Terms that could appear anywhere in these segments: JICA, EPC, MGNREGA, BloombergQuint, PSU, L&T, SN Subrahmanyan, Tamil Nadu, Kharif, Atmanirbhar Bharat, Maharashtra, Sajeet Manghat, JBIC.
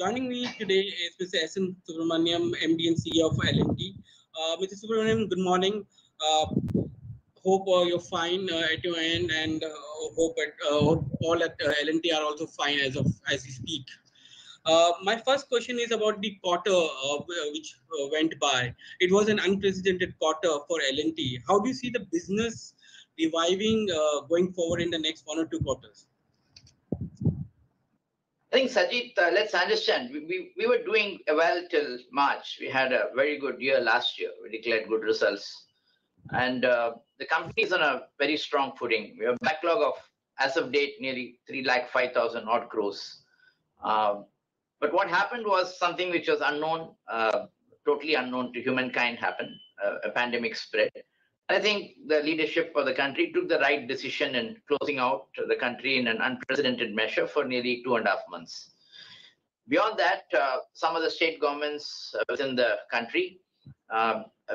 Joining me today is Mr. SN Subrahmanyan, MD and CEO of L&T. Mr. Subrahmanyan, good morning. Hope you're fine at your end, and hope all at L&T are also fine as we speak. My first question is about the quarter which went by. It was an unprecedented quarter for L&T. How do you see the business reviving going forward in the next one or two quarters? I think, Sajeet, let's understand, we were doing well till March. We had a very good year last year. We declared good results. And the company is on a very strong footing. We have a backlog of, as of date, nearly 3,05,000 odd crores. But what happened was something which was unknown, totally unknown to humankind happened, a pandemic spread. And I think the leadership of the country took the right decision in closing out the country in an unprecedented measure for nearly 2.5 months. Beyond that, some of the state governments within the country,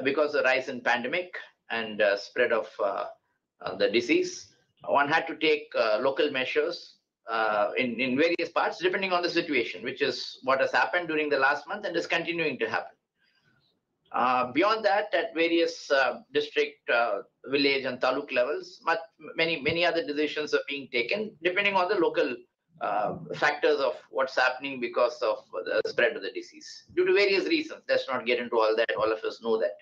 because of the rise in pandemic and spread of the disease, one had to take local measures in various parts, depending on the situation, which is what has happened during the last month and is continuing to happen. Beyond that, at various district, village and taluk levels, many other decisions are being taken, depending on the local factors of what's happening because of the spread of the disease, due to various reasons. Let's not get into all that. All of us know that.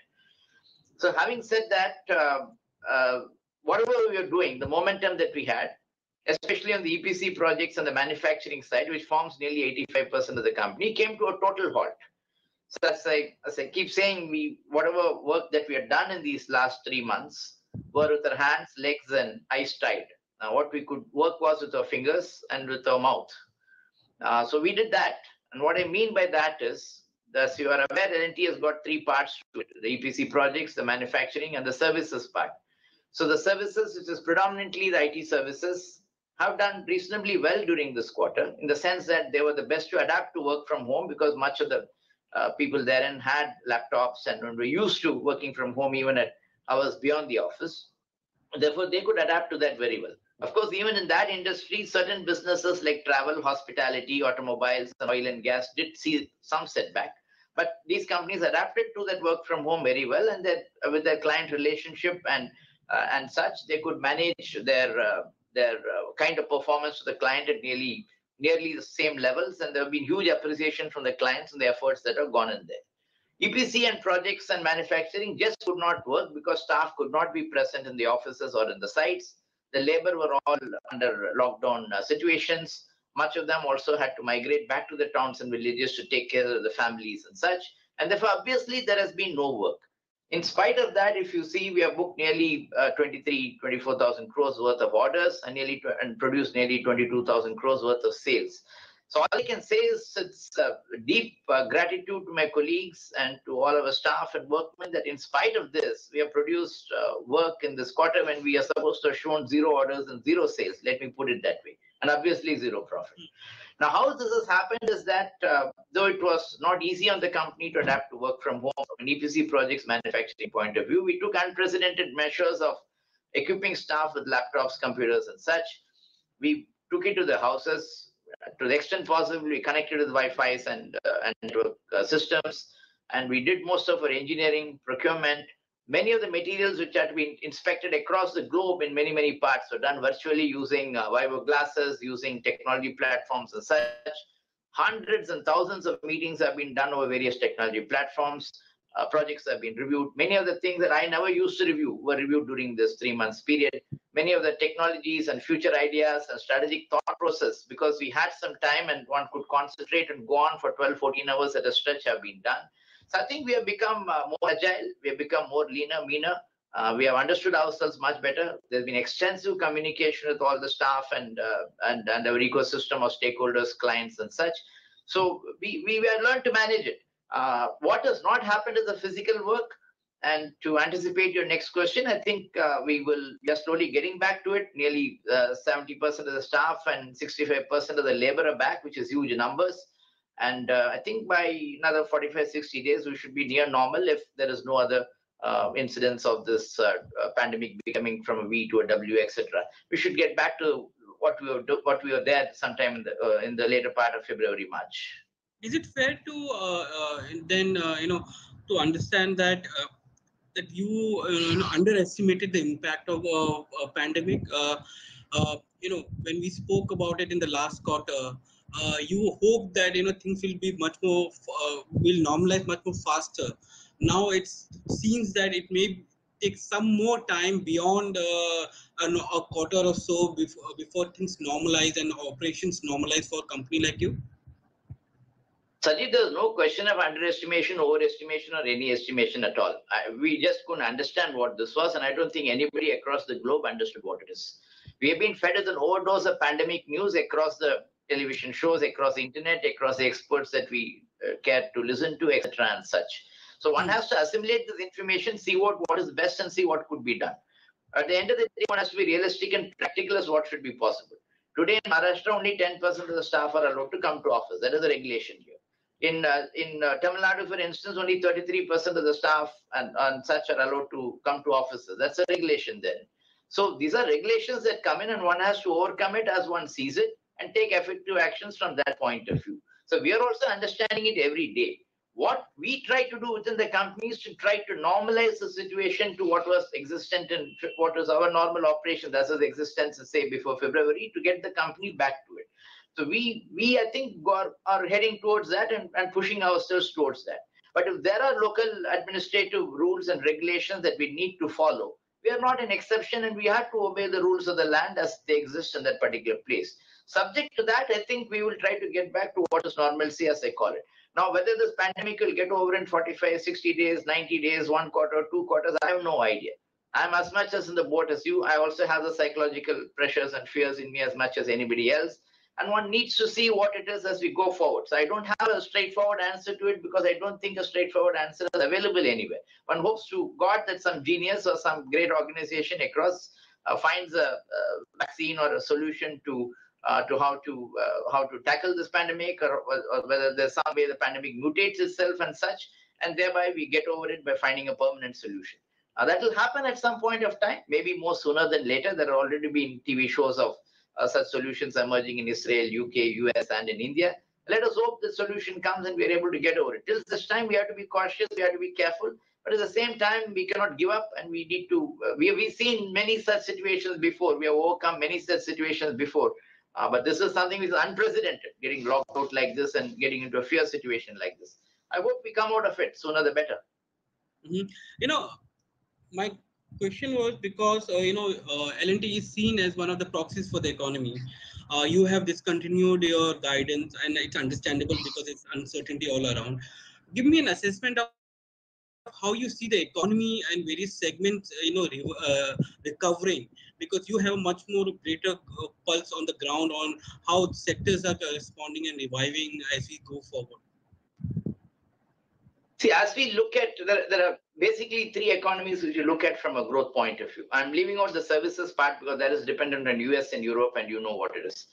So having said that, whatever we are doing, the momentum that we had, especially on the EPC projects and the manufacturing side, which forms nearly 85% of the company, came to a total halt. So that's like, as I keep saying, whatever work that we had done in these last 3 months were with our hands, legs, and eyes tied. Now, what we could work was with our fingers and with our mouth. So we did that. And what I mean by that is, as you are aware, L&T has got 3 parts to it: the EPC projects, the manufacturing, and the services part. So the services, which is predominantly the IT services, have done reasonably well during this quarter, in the sense that they were the best to adapt to work from home, because much of the people therein had laptops and were used to working from home even at hours beyond the office. Therefore, they could adapt to that very well. Of course, even in that industry, certain businesses like travel, hospitality, automobiles, and oil and gas did see some setback. But these companies adapted to that work from home very well, and that with their client relationship and such, they could manage their kind of performance to the client at nearly the same levels, and there have been huge appreciation from the clients and the efforts that have gone in there. EPC and projects and manufacturing just could not work because staff could not be present in the offices or in the sites. The labor were all under lockdown situations. Much of them also had to migrate back to the towns and villages to take care of the families and such. And therefore, obviously, there has been no work. In spite of that, if you see, we have booked nearly 24,000 crores worth of orders and produced nearly 22,000 crores worth of sales. So all I can say is it's deep gratitude to my colleagues and to all of our staff and workmen that in spite of this, we have produced work in this quarter when we are supposed to have shown 0 orders and 0 sales. Let me put it that way. And obviously 0 profit. Now, how this has happened is that though it was not easy on the company to adapt to work from home from an EPC projects manufacturing point of view, we took unprecedented measures of equipping staff with laptops, computers and such. We took it to the houses. To the extent possible, we connected with Wi-Fi's and network systems, and we did most of our engineering, procurement. Many of the materials which had been inspected across the globe in many parts were done virtually using Vivo glasses, using technology platforms and such. Hundreds and thousands of meetings have been done over various technology platforms. Projects have been reviewed. Many of the things that I never used to review were reviewed during this 3 months period. Many of the technologies and future ideas and strategic thought process, because we had some time and one could concentrate and go on for 12-14 hours at a stretch, have been done. So I think we have become more agile. We have become more leaner, meaner. We have understood ourselves much better. There's been extensive communication with all the staff and our ecosystem of stakeholders, clients and such. So we have learned to manage it. What has not happened is the physical work. And to anticipate your next question, I think we will be slowly getting back to it. Nearly 70% of the staff and 65% of the labor are back, which is huge numbers. And I think by another 45-60 days, we should be near normal if there is no other incidence of this pandemic becoming from a V to a W, etc. We should get back to what we were there sometime in the later part of February, March. Is it fair to to understand that that you underestimated the impact of a pandemic? When we spoke about it in the last quarter, you hope that things will be much more will normalize much more faster. Now it seems that it may take some more time beyond a quarter or so before things normalize and operations normalize for a company like you. Sajeet, there's no question of underestimation, overestimation, or any estimation at all. We just couldn't understand what this was, and I don't think anybody across the globe understood what it is. We have been fed with an overdose of pandemic news across the television shows, across the internet, across the experts that we care to listen to, etc. and such. So one has to assimilate this information, see what is best, and see what could be done. At the end of the day, one has to be realistic and practical as what should be possible. Today in Maharashtra, only 10% of the staff are allowed to come to office. That is the regulation here. In Tamil Nadu, for instance, only 33% of the staff and such are allowed to come to offices. That's a regulation there. So these are regulations that come in, and one has to overcome it as one sees it and take effective actions from that point of view. So we are also understanding it every day. What we try to do within the company is to try to normalize the situation to what was existent and what was our normal operation, that was existence, say, before February, to get the company back to it. So we I think, are heading towards that and pushing ourselves towards that. But if there are local administrative rules and regulations that we need to follow, we are not an exception, and we have to obey the rules of the land as they exist in that particular place. Subject to that, I think we will try to get back to what is normalcy, as I call it. Now, whether this pandemic will get over in 45, 60 days, 90 days, one quarter, two quarters, I have no idea. I'm as much as in the boat as you. I also have the psychological pressures and fears in me as much as anybody else. And one needs to see what it is as we go forward. So I don't have a straightforward answer to it, because I don't think a straightforward answer is available anywhere. One hopes to God that some genius or some great organization across finds a vaccine or a solution to how to tackle this pandemic, or whether there's some way the pandemic mutates itself and such, and thereby we get over it by finding a permanent solution. That will happen at some point of time, maybe more sooner than later. There have already been TV shows of such solutions emerging in Israel, UK, US, and in India. Let us hope the solution comes and we are able to get over it. Till this time, we have to be cautious, we have to be careful, but at the same time, we cannot give up, and we need to. We've seen many such situations before. We have overcome many such situations before. But this is something which is unprecedented, getting locked out like this and getting into a fear situation like this. I hope we come out of it, sooner the better. Mm-hmm. My question was because, L&T is seen as one of the proxies for the economy. You have discontinued your guidance, and it's understandable because it's uncertainty all around. Give me an assessment of how you see the economy and various segments, recovering, because you have much more greater pulse on the ground on how sectors are responding and reviving as we go forward. See, as we look at, there are basically three economies which you look at from a growth point of view. I'm leaving out the services part because that is dependent on US and Europe, and you know what it is.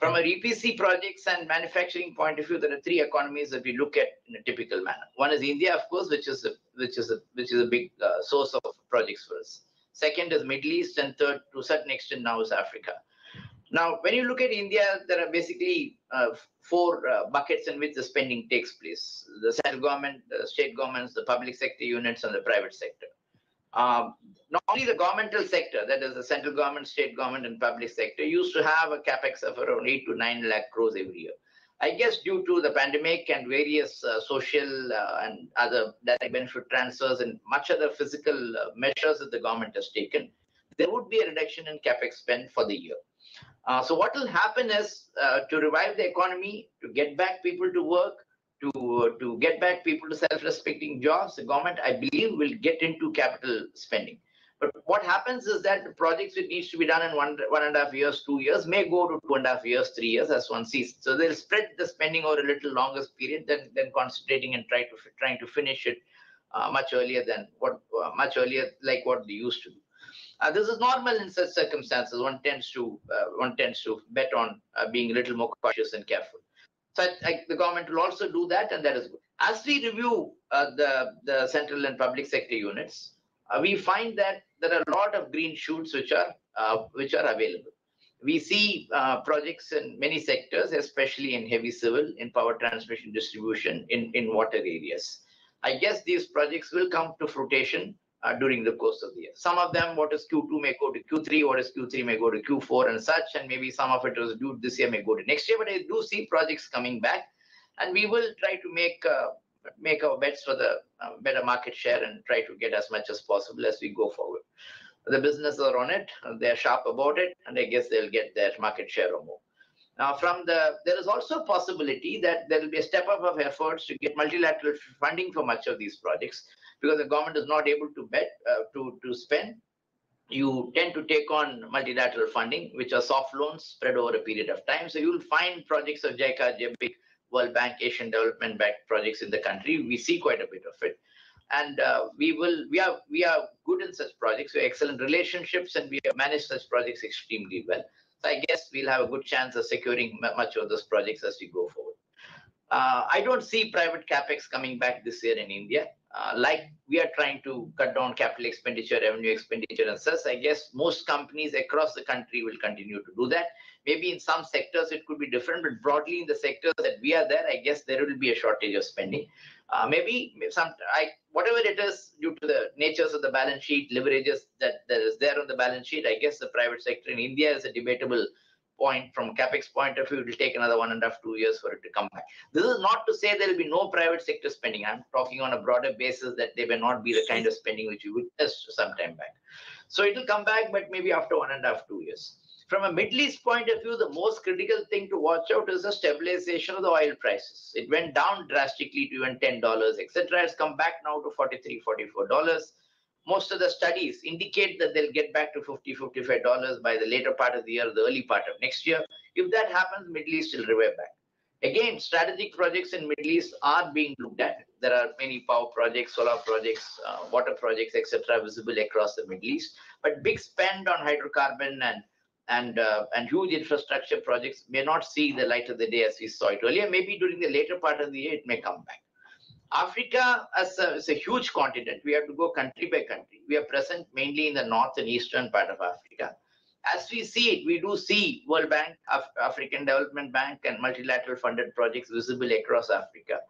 From a EPC projects and manufacturing point of view, there are three economies that we look at in a typical manner. One is India, of course, which is a big source of projects for us. Second is Middle East, and third, to a certain extent, now is Africa. Now, when you look at India, there are basically four buckets in which the spending takes place: the central government, the state governments, the public sector units, and the private sector. Not only the governmental sector, that is the central government, state government, and public sector, used to have a capex of around 8 to 9 lakh crores every year. I guess due to the pandemic and various social and other direct benefit transfers and much other physical measures that the government has taken, there would be a reduction in capex spend for the year. So what will happen is to revive the economy, to get back people to work, to get back people to self-respecting jobs, the government, I believe, will get into capital spending. But what happens is that the projects which needs to be done in 1.5 years, 2 years, may go to 2.5 years, 3 years, as one sees. So they'll spread the spending over a little longer period than concentrating and trying to finish it much earlier than what like what they used to do. This is normal in such circumstances. One tends to bet on being a little more cautious and careful. So the government will also do that, and that is good. As we review the central and public sector units, we find that there are a lot of green shoots which are available. We see projects in many sectors, especially in heavy civil, in power transmission distribution, in water areas. I guess these projects will come to fruition during the course of the year. Some of them, what is Q2 may go to Q3, what is Q3 may go to Q4 and such, and maybe some of it was due this year may go to next year, but I do see projects coming back, and we will try to make our bets for the better market share and try to get as much as possible as we go forward. The businesses are on it, they're sharp about it, and I guess they'll get their market share or more. Now, there is also a possibility that there will be a step up of efforts to get multilateral funding for much of these projects, because the government is not able to spend. You tend to take on multilateral funding, which are soft loans spread over a period of time. So you'll find projects of JICA, JBIC, World Bank, Asian Development Bank projects in the country. We see quite a bit of it. And we are good in such projects. We have excellent relationships, and we have managed such projects extremely well. So I guess we'll have a good chance of securing much of those projects as we go forward. I don't see private capex coming back this year in India. Like we are trying to cut down capital expenditure, revenue expenditure, and such. I guess most companies across the country will continue to do that. Maybe in some sectors it could be different, but broadly in the sectors that we are there, I guess there will be a shortage of spending. Whatever it is, due to the natures of the balance sheet, leverages that is there on the balance sheet, I guess the private sector in India is a debatable point from capex point of view. It will take another 1.5 to 2 years for it to come back. This is not to say there will be no private sector spending. I'm talking on a broader basis that there may not be the kind of spending which you witnessed some time back. So it will come back, but maybe after 1.5 to 2 years. From a Middle East point of view, the most critical thing to watch out is the stabilization of the oil prices. It went down drastically to even $10, etc. It's come back now to $43, $44. Most of the studies indicate that they'll get back to $50, $55 by the later part of the year, the early part of next year. If that happens, Middle East will revive back. Again, strategic projects in Middle East are being looked at. There are many power projects, solar projects, water projects, etc. visible across the Middle East. But big spend on hydrocarbon and huge infrastructure projects may not see the light of the day as we saw it earlier. Maybe during the later part of the year, it may come back. Africa is a huge continent. We have to go country by country. We are present mainly in the north and eastern part of Africa. As we see it, we do see World Bank, African Development Bank, and multilateral funded projects visible across Africa.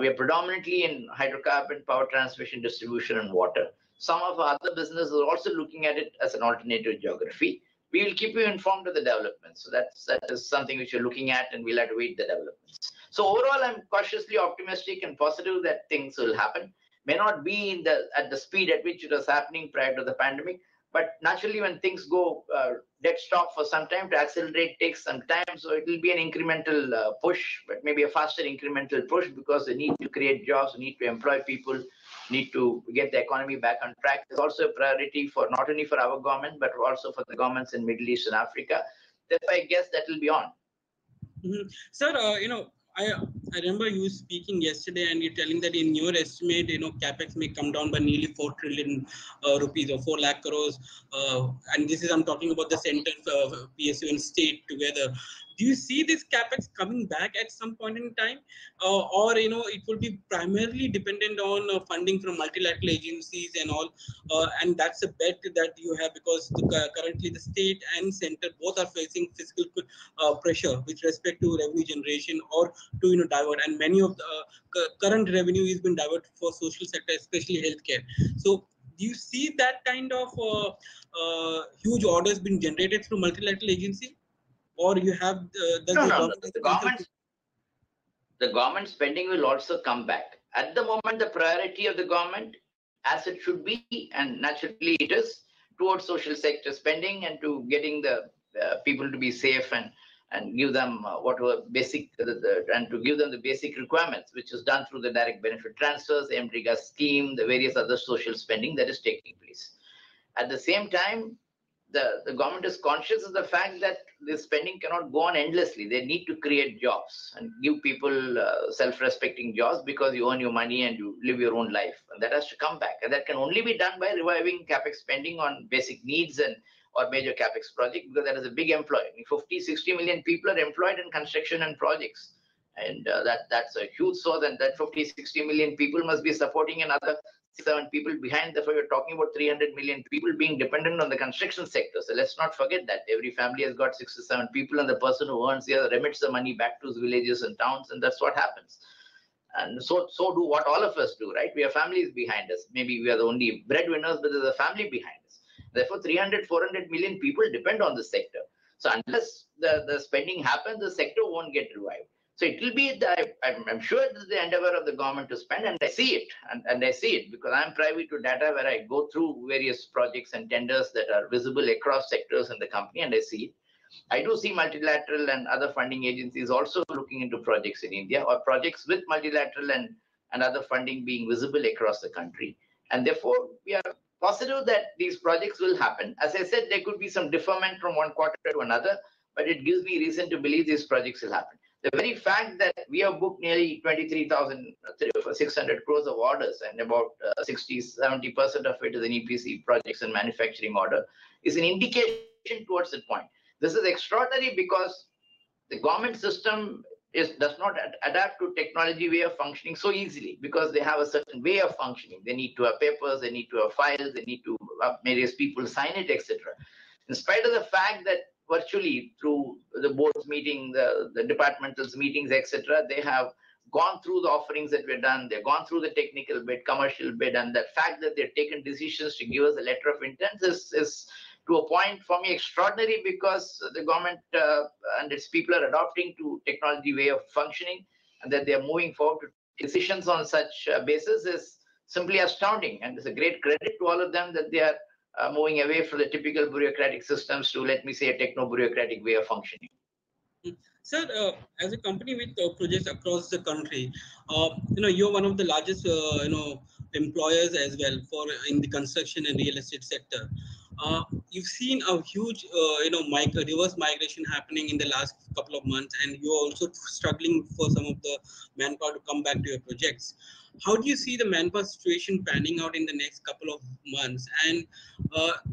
We are predominantly in hydrocarbon, power transmission, distribution, and water. Some of our other businesses are also looking at it as an alternative geography. We will keep you informed of the developments. So that is something which you're looking at, and we'll have to wait the developments. So overall, I'm cautiously optimistic and positive that things will happen. May not be at the speed at which it was happening prior to the pandemic, but naturally when things go dead stop for some time, to accelerate takes some time. So it will be an incremental push, but maybe a faster incremental push, because the need to create jobs, the need to employ people, need to get the economy back on track. It's also a priority for not only for our government, but also for the governments in Middle East and Africa. Therefore, I guess that will be on. Mm-hmm. Sir, I remember you speaking yesterday, and you're telling that in your estimate, capex may come down by nearly 4 trillion rupees or 4 lakh crores. And this is, I'm talking about the center of PSU and state together. Do you see this capex coming back at some point in time? Or, it will be primarily dependent on funding from multilateral agencies and all. And that's a bet that you have, because currently the state and center both are facing fiscal pressure with respect to revenue generation or to, divert. And many of the current revenue has been diverted for social sector, especially healthcare. So do you see that kind of huge orders being generated through multilateral agency? Or you have the government spending will also come back. At the moment, the priority of the government, as it should be, and naturally it is, towards social sector spending and to getting the people to be safe and give them whatever basic and to give them the basic requirements, which is done through the direct benefit transfers, the MGNREGA scheme, the various other social spending that is taking place. At the same time, the government is conscious of the fact that the spending cannot go on endlessly. They need to create jobs and give people self-respecting jobs, because you earn your money and you live your own life. And that has to come back. And that can only be done by reviving capex spending on basic needs or major capex projects, because that is a big employer. I mean, 50, 60 million people are employed in construction and projects. And that's a huge source, and that 50, 60 million people must be supporting another 7 people behind. Therefore, you're talking about 300 million people being dependent on the construction sector. So let's not forget that. Every family has got 6 to 7 people, and the person who earns here remits the money back to his villages and towns, and that's what happens. And so do what all of us do, right? We have families behind us. Maybe we are the only breadwinners, but there's a family behind us. Therefore, 300, 400 million people depend on the sector. So unless the spending happens, the sector won't get revived. So it will be, I'm sure, the endeavor of the government to spend, and I see it, and I see it because I'm privy to data where I go through various projects and tenders that are visible across sectors in the company, and I see it. I do see multilateral and other funding agencies also looking into projects in India, or projects with multilateral and other funding being visible across the country. And therefore, we are positive that these projects will happen. As I said, there could be some deferment from one quarter to another, but it gives me reason to believe these projects will happen. The very fact that we have booked nearly 23,600 crores of orders, and about 60-70% of it is in EPC projects and manufacturing order, is an indication towards that point. This is extraordinary because the government system does not adapt to technology way of functioning so easily, because they have a certain way of functioning. They need to have papers, they need to have files, they need to have various people sign it, etc. In spite of the fact that virtually through the board's meeting, the departmentals meetings, etc., they have gone through the offerings that were done, they've gone through the technical bid, commercial bid, and the fact that they've taken decisions to give us a letter of intent is to a point for me extraordinary, because the government and its people are adopting to technology way of functioning, and that they are moving forward to decisions on such basis is simply astounding. And it's a great credit to all of them that they are moving away from the typical bureaucratic systems to, let me say, a techno-bureaucratic way of functioning. Sir, as a company with projects across the country, you're one of the largest, employers as well in the construction and real estate sector. You've seen a huge, reverse migration happening in the last couple of months, and you're also struggling for some of the manpower to come back to your projects. How do you see the manpower situation panning out in the next couple of months? And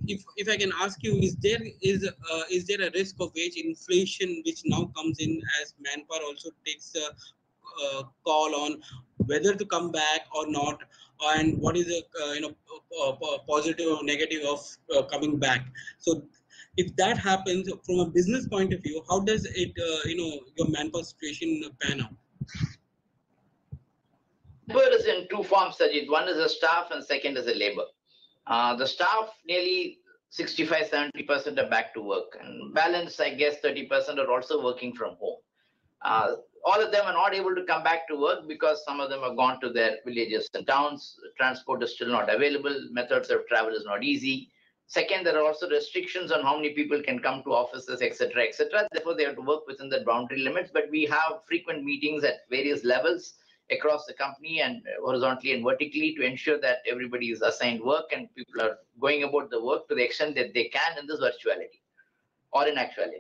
if I can ask you, is there a risk of wage inflation which now comes in as manpower also takes a call on whether to come back or not, and what is the positive or negative of coming back? So if that happens from a business point of view, how does it your manpower situation pan out? Labor is in two forms, Sajeet. One is a staff and second is a labor. The staff, nearly 65-70% are back to work, and balance, I guess, 30% are also working from home. All of them are not able to come back to work because some of them have gone to their villages and towns. Transport is still not available. Methods of travel is not easy. Second, there are also restrictions on how many people can come to offices, etc., etc. Therefore, they have to work within the boundary limits. But we have frequent meetings at various levels across the company, and horizontally and vertically, to ensure that everybody is assigned work and people are going about the work to the extent that they can in this virtuality or in actuality.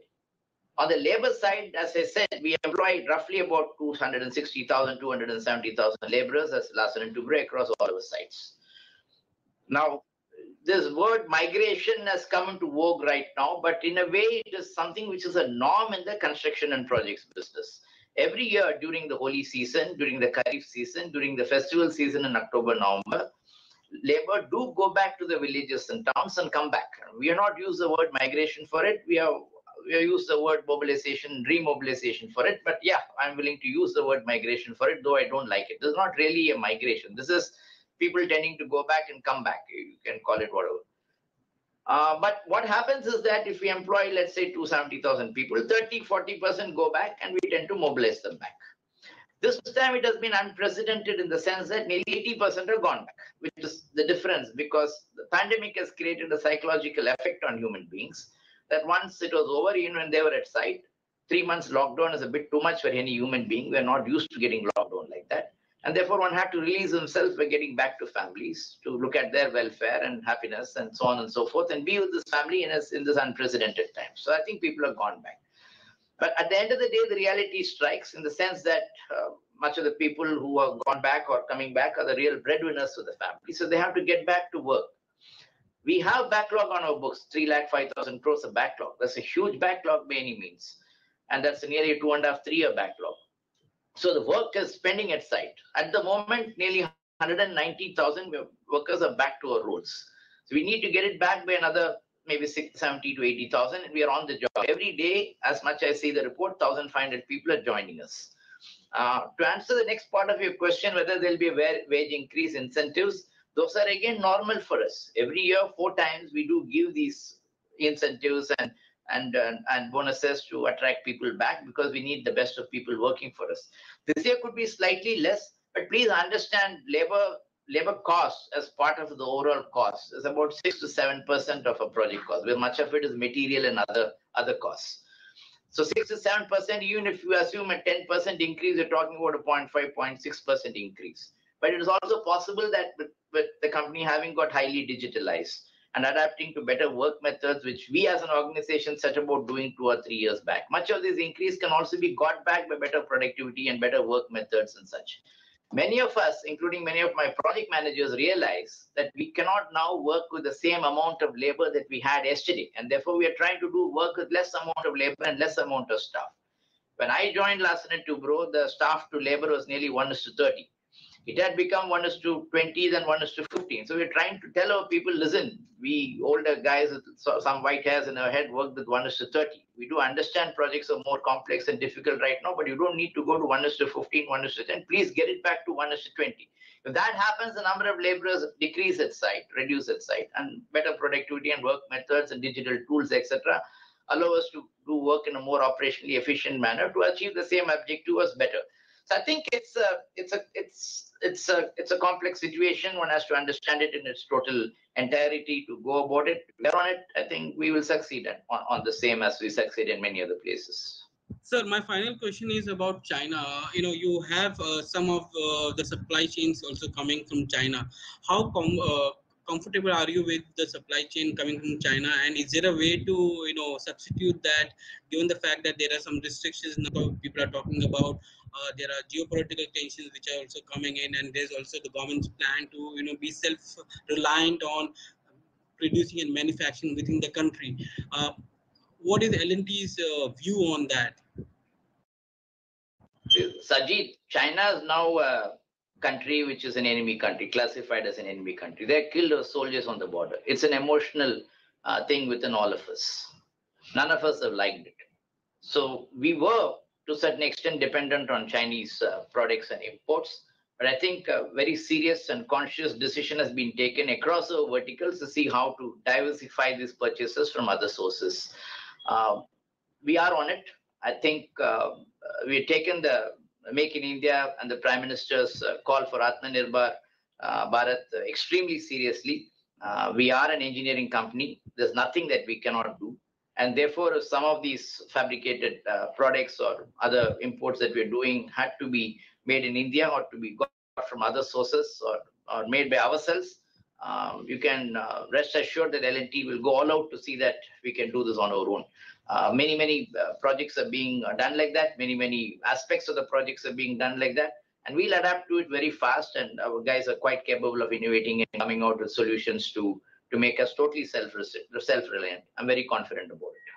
On the labor side, as I said, we employ roughly about 260,000, 270,000 laborers as Larsen & Toubro across all our sites. Now, this word migration has come into vogue right now, but in a way, it is something which is a norm in the construction and projects business. Every year during the holy season, during the Kharif season, during the festival season in October, November, labor do go back to the villages and towns and come back. We have not used the word migration for it. We use the word mobilization, remobilization for it, but yeah, I'm willing to use the word migration for it, though I don't like it. This is not really a migration. This is people tending to go back and come back. You can call it whatever. But what happens is that if we employ, let's say, 270,000 people, 30-40% go back, and we tend to mobilize them back. This time it has been unprecedented in the sense that nearly 80% are gone back, which is the difference, because the pandemic has created a psychological effect on human beings that once it was over, even when they were at site, 3 months lockdown is a bit too much for any human being. We're not used to getting locked down like that. And therefore, one had to release himself by getting back to families to look at their welfare and happiness and so on and so forth, and be with this family in this unprecedented time. So I think people have gone back. But at the end of the day, the reality strikes in the sense that much of the people who have gone back or coming back are the real breadwinners of the family. So they have to get back to work. We have backlog on our books, 3,05,000 crores of backlog. That's a huge backlog by any means. And that's nearly a 2.5-3 year backlog. So the work is pending at site. At the moment, nearly 190,000 workers are back to our roads. So we need to get it back by another maybe 70 to 80,000, and we are on the job. Every day, as much as I see the report, 1,500 people are joining us. To answer the next part of your question, whether there will be a wage increase incentives, those are again normal for us. Every year, 4 times, we do give these incentives and bonuses to attract people back, because we need the best of people working for us. This year could be slightly less, but please understand labor costs as part of the overall cost is about 6 to 7% of a project cost, where much of it is material and other costs. So 6 to 7%, even if you assume a 10% increase, you're talking about a 0.5, 0.6% increase. But it is also possible that with the company having got highly digitalized and adapting to better work methods, which we as an organization set about doing 2 or 3 years back, much of this increase can also be got back by better productivity and better work methods and such. Many of us, including many of my project managers, realize that we cannot now work with the same amount of labor that we had yesterday. And therefore, we are trying to do work with less amount of labor and less amount of staff. When I joined Larsen & Toubro, the staff to labor was nearly 1:30. It had become 1:20, then 1:15. So we're trying to tell our people, listen, we older guys with some white hairs in our head worked with 1:30. We do understand projects are more complex and difficult right now, but you don't need to go to 1:15, 1:10. Please get it back to 1:20. If that happens, the number of laborers decrease at site, reduce at site, and better productivity and work methods and digital tools, etc., allow us to do work in a more operationally efficient manner to achieve the same objective as better. So I think it's a complex situation. One has to understand it in its total entirety to go about it. We're on it. I think we will succeed on the same as we succeed in many other places. Sir, my final question is about China. You know, you have some of the supply chains also coming from China. How comfortable are you with the supply chain coming from China, and is there a way to, you know, substitute that, given the fact that there are some restrictions people are talking about? There are geopolitical tensions which are also coming in, and there's also the government's plan to, you know, be self-reliant on producing and manufacturing within the country. What is L&T's view on that? Sajeet, China is now country which is an enemy country, classified as an enemy country. They killed our soldiers on the border. It's an emotional thing within all of us. None of us have liked it. So we were, to a certain extent, dependent on Chinese products and imports. But I think a very serious and conscious decision has been taken across our verticals to see how to diversify these purchases from other sources. We are on it. I think we've taken the Make in India and the Prime Minister's call for Atmanirbhar Bharat extremely seriously. We are an engineering company. There's nothing that we cannot do. And therefore, some of these fabricated products or other imports that we're doing had to be made in India or to be got from other sources or made by ourselves. You can rest assured that L&T will go all out to see that we can do this on our own. Many projects are being done like that. Many aspects of the projects are being done like that. And we'll adapt to it very fast. And our guys are quite capable of innovating and coming out with solutions to make us totally self-reliant. I'm very confident about it.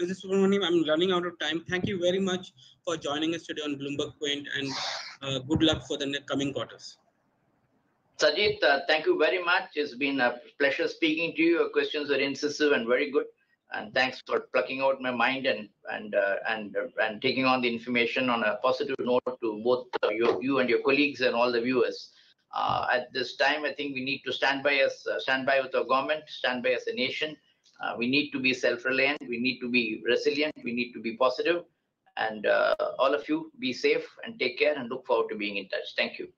Mr. Subrahmanyan, I'm running out of time. Thank you very much for joining us today on BloombergQuint, and good luck for the coming quarters. Sajeet, thank you very much. It's been a pleasure speaking to you. Your questions are incisive and very good. And thanks for plucking out my mind and taking on the information on a positive note to both you and your colleagues and all the viewers. At this time, I think we need to stand by with our government, stand by as a nation. We need to be self-reliant. We need to be resilient. We need to be positive. And all of you, be safe and take care, and look forward to being in touch. Thank you.